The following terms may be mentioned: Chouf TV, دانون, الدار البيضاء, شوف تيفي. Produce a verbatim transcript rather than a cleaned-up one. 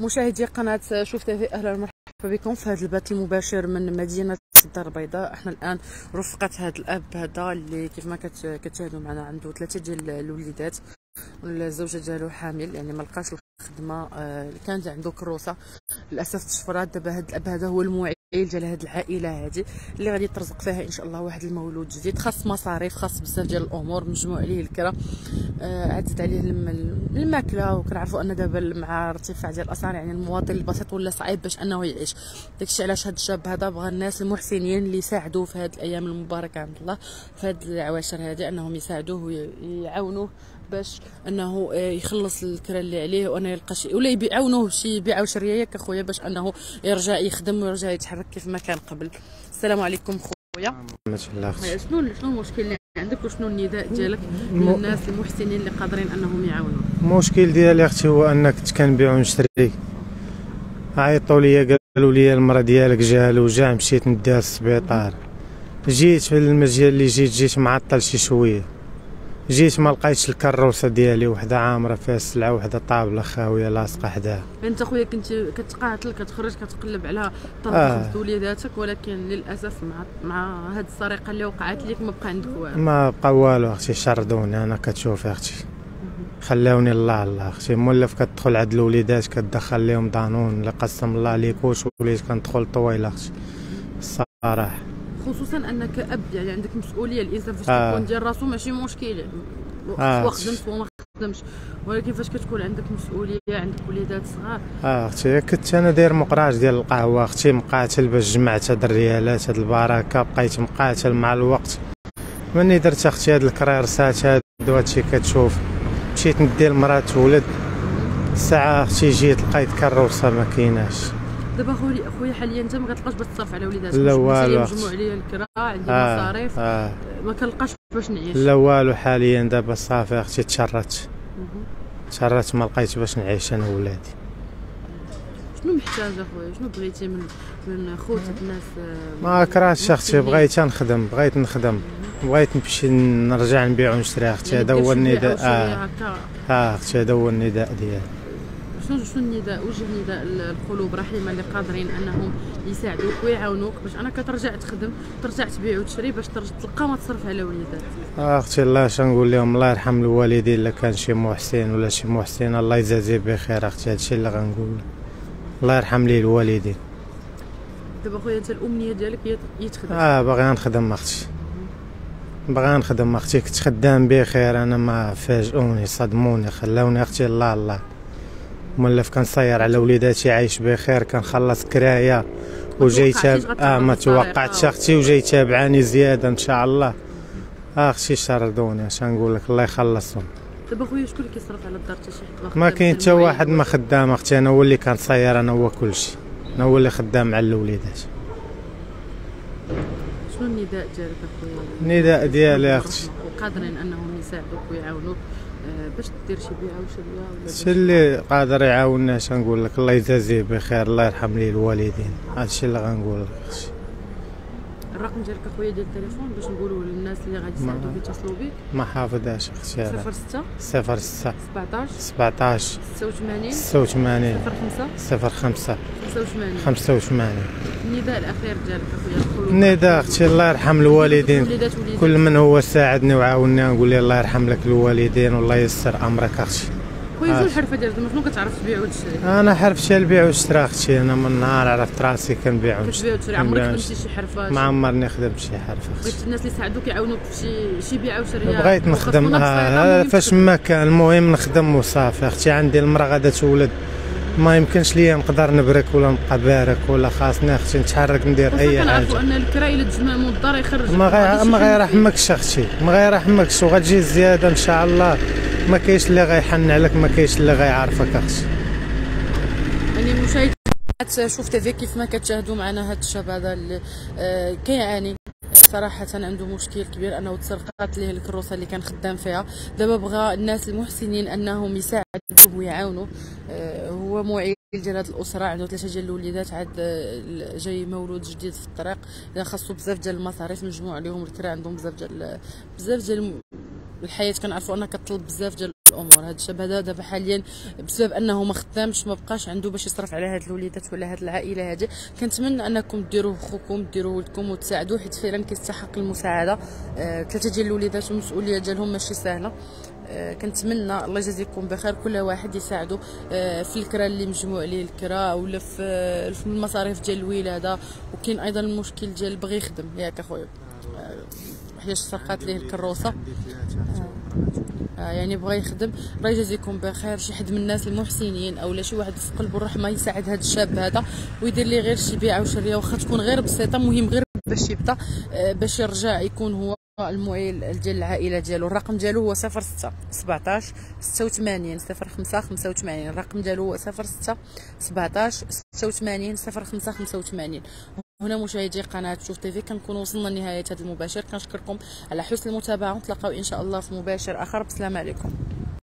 مشاهدي قناه شوف تيفي، اهلا ومرحبا بكم في هذا البث المباشر من مدينه الدار البيضاء. احنا الان رفقت هذا الاب هذا اللي كيف ما كتشاهدوا معنا عنده ثلاثه ديال الوليدات، والزوجه ديالو حامل، يعني ما لقاش الخدمه اللي كانت عنده كروسه، للاسف تشفرات. دابا هذا الاب هذا هو الموعد ديال هذه العائله هذه اللي غادي ترزق فيها ان شاء الله واحد المولود جديد. خاص مصاريف، خاص بزاف ديال الامور، مجموع عليه الكره، آه عدت عليه الماكله، وكنعرفوا ان دابا مع ارتفاع ديال الاسعار يعني المواطن البسيط ولا صعيب باش انه يعيش. داكشي علاش هذا الشاب هذا بغى الناس المحسنين اللي يساعدوه في هذه الايام المباركه عند الله، في هذه العواشر هذه، انهم يساعدوه ويعاونوه باش انه يخلص الكره اللي عليه، وانا يلقى شي ولا يعاونوه بشي بيعه وشريه ياك اخويا، باش انه يرجع يخدم ويرجع يتحرك كيف ما كان قبل. السلام عليكم خويا. شنو شنو المشكل اللي عندك وشنو النداء ديالك للناس المحسنين اللي قادرين انهم يعاونوك؟ المشكل ديالي اختي هو انك كنت كنبيع ونشري، عيطوا لي قالوا لي المرا ديالك جا له جا مشيت نديها للسبيطار، جيت في المجال اللي جيت جيت معطل شي شويه، جيت ما لقيتش الكروسه ديالي، وحده عامره فيها السلعه، وحده طابله خاويه لاصقه حداها. انت خويا كنت كتقاتل، كتخرج كتقلب على طرف آه. وليداتك، ولكن للاسف مع مع هاد السرقه اللي وقعت ليك ما بقى عندك والو. ما بقى والو اختي، شردوني. انا كتشوفي اختي، خلاوني الله الله اختي، مولف كتدخل عند الوليدات كتدخل ليهم دانون، اللي قسم الله ليكوش وليت كندخل طويله اختي الصراحه، خصوصا انك اب يعني عندك مسؤوليه. الانسان فاش آه. كيكون ديال راسو ماشي مشكل، سوا خدمت سوا ما خدمتش، ولكن فاش كتكون عندك مسؤوليه، عندك وليدات صغار. اه اختي كنت انا داير مقراج ديال القهوه اختي، مقاتل باش جمعت هاد الريالات هاد البركه، بقيت مقاتل مع الوقت. ملي درت اختي هاد الكريرسات هاد وهادشي كتشوف، مشيت ندي لمرات ولد، الساعه اختي جيت لقيت كروسه ما كايناش. دابا خويا خويا حاليا انت ما كتلقاش باش تصرف على وليداتك، لا والو، مجموع عليا الكرا، عندي مصاريف، آه آه ما كنلقاش باش نعيش، لا والو. حاليا دابا صافي اختي تشرت تشرت ما لقيت باش نعيش انا وولادي. شنو محتاجه خويا؟ شنو بغيتي من من خوتك الناس؟ ما كرهتش اختي، بغيت نخدم، بغيت نخدم، بغيت نمشي نرجع نبيع ونشري اختي. هذا هو النداء. اه اه اختي هذا هو النداء ديالي. شنو شنو النداء؟ وجه نداء القلوب الرحيمه اللي قادرين انهم يساعدوك ويعاونوك باش انك ترجع تخدم، ترجع تبيع وتشري، باش ترجع تلقى ما تصرف على وليداتك. اه اختي الله شنقول لهم، الله يرحم الوالدين الا كان شي محسن ولا شي محسنه الله يجازيه بخير اختي، هادشي اللي غنقول، الله يرحم ليه الوالدين. دابا خويا انت الامنيه ديالك هي تخدم؟ اه باغي نخدم اختي، باغي نخدم اختي، كنت خدام بخير، انا ما فاجئوني، صدموني، خلاوني اختي الله الله. مولف كنصير على وليداتي عايش بخير، كنخلص كرايه وجاي تاب... اه ما توقعتش اختي، وجاي تابعاني زياده ان شاء الله. اختي شردوني اش نقول لك، الله يخلصهم. دابا خويا شكون اللي كيصرف على الدار؟ حتى شي حد ما كاين، حتى واحد ما خدام اختي، انا هو اللي كنصير، انا هو كلشي، انا هو اللي خدام على الوليدات. شنو النداء ديالك اخويا؟ النداء ديالي اختي قادرين انهم يساعدوك ويعاونوك باش دير شي بيعه وشريه ولا شي اللي قادر يعاوننا، اش نقول لك، الله يجازيه بخير، الله يرحم ليه الوالدين، هادشي اللي غنقول لك اختي. الرقم ديالك اخويا ديال التليفون باش نقولوا للناس اللي غادي يساعدوك يتصلوا بك؟ ما حافظهاش اختي. صفر ستة صفر ستة سبعطاش سبعطاش ستة وثمانين ستة وثمانين صفر خمسة صفر خمسة خمسة وثمانين خمسة وثمانين. النداء الاخير ديالك اخويا؟ النداء اختي الله يرحم الوالدين، كل من هو ساعدني وعاونني نقول له الله يرحم لك الوالدين والله ييسر امرك اختي. خويا شنو الحرفه ديالك؟ شنو كتعرف تبيع وتشري؟ انا حرفتي البيع والشراء اختي، انا من نهار عرفت راسي كنبيع وتشري. كتبيع وتشري؟ عمرك خدمتي شي حرفه؟ ما عمرني خدمت شي حرفه اختي. بغيت الناس اللي يساعدوك يعاونوك في شي شي بيعه وشريه؟ بغيت نخدم آه فاش ما كان، المهم نخدم وصافي اختي. عندي المراه غادا تولد، ما يمكنش ليا نقدر نبرك ولا نبقى بارك، ولا خاصني اختي نتحرك ندير اي حاجه. كنعرفوا ان الكراي اللي تجمع من الدار يخرج، ما غيرحمكش اختي، ما غيرحمكش، وغتجي الزياده ان شاء الله، ما كاينش اللي غيحن عليك، ما كاينش اللي غيعرفك اختي. يعني مشاهدي شوف تيفي كيف ما كتشاهدوا معنا، هذا الشاب هذا اللي آه كيعاني صراحه، عنده مشكل كبير انه تسرقات ليه الكروسه اللي كان خدام فيها. دابا بغى الناس المحسنين انهم يساعدوه ويعاونوه. آه هو موعد ديال هاد الاسره، عنده ثلاثه ديال الوليدات، عاد جاي مولود جديد في الطريق، خاصو بزاف ديال المصاريف، مجموع عليهم الكرا، عندهم بزاف ديال بزاف ديال الحياه. كنعرفوا انها كطلب بزاف ديال الامور. هذا الشاب هذا دابا حاليا بسبب انه ما خدامش ما بقاش عنده باش يصرف على هاد الوليدات ولا هاد العائله هذه. كنتمنى انكم ديروه خوكم ديروه ولدكم وتساعدوه، حيت فعلا كيستحق المساعده. ثلاثه ديال الوليدات والمسؤوليه ديالهم ماشي سهله. كنتمنى الله يجازيكم بخير، كل واحد يساعدو في الكرا اللي مجموع عليه الكرا ولا في المصاريف ديال الولاده. وكاين ايضا المشكل ديال بغي يخدم، ياك اخويا حيت سرقات ليه الكروسه، يعني بغى يخدم. راه يجازيكم بخير شي حد من الناس المحسنين اولا شي واحد في قلبه الرحمه يساعد هذا الشاب هذا ويدير ليه غير شي بيعه وشريه، واخا تكون غير بسيطه، مهم غير باش يبدا باش يرجع يكون هو المعيل ديال العائله ديالو. الرقم ديالو هو صفر ستة سبعطاش ستة وثمانين صفر خمسة خمسة وثمانين، الرقم ديالو هو صفر ستة سبعطاش ستة وثمانين صفر خمسة خمسة وثمانين. هنا مشاهدي قناه تشوف تيفي كنكونوا وصلنا لنهايه هذا المباشر. كنشكركم على حسن المتابعه، ونتلاقاو ان شاء الله في مباشر اخر. بسلام عليكم.